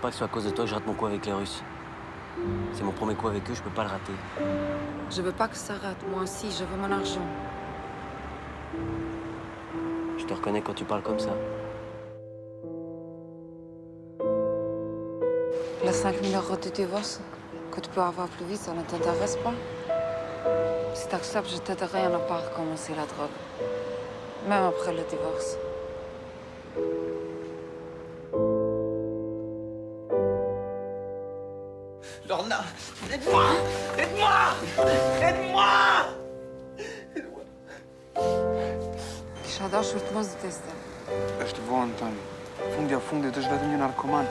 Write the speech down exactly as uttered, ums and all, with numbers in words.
pas que ce soit à cause de toi que je rate mon coup avec les Russes. C'est mon premier coup avec eux, je peux pas le rater. Je veux pas que ça rate, moi aussi, je veux mon argent. Je te reconnais quand tu parles comme ça. Les cinq mille euros de divorce que tu peux avoir plus vite, ça ne t'intéresse pas? Si t'acceptes, je t'aiderai à ne pas recommencer la drogue. Même après le divorce. Lorna, aide-moi! Aide-moi! Aide-moi! Aide-moi! J'adore, je te montre de tester. Je te vois, Antoine. Fondez à fond, je vais devenir narcoman.